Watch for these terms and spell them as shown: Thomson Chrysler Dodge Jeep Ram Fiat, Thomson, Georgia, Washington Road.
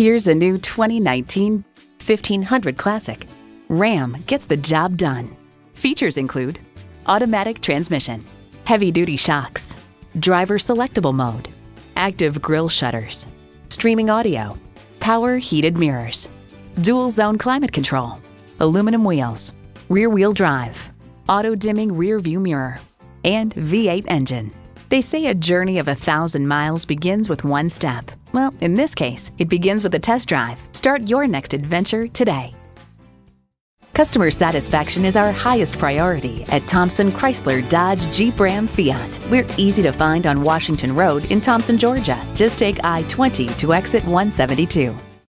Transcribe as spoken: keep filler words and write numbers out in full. Here's a new twenty nineteen fifteen hundred Classic. Ram gets the job done. Features include automatic transmission, heavy-duty shocks, driver selectable mode, active grille shutters, streaming audio, power heated mirrors, dual zone climate control, aluminum wheels, rear-wheel drive, auto-dimming rear-view mirror, and V eight engine. They say a journey of a thousand miles begins with one step. Well, in this case, it begins with a test drive. Start your next adventure today. Customer satisfaction is our highest priority at Thomson Chrysler Dodge Jeep Ram Fiat. We're easy to find on Washington Road in Thomson, Georgia. Just take I twenty to exit one seventy-two.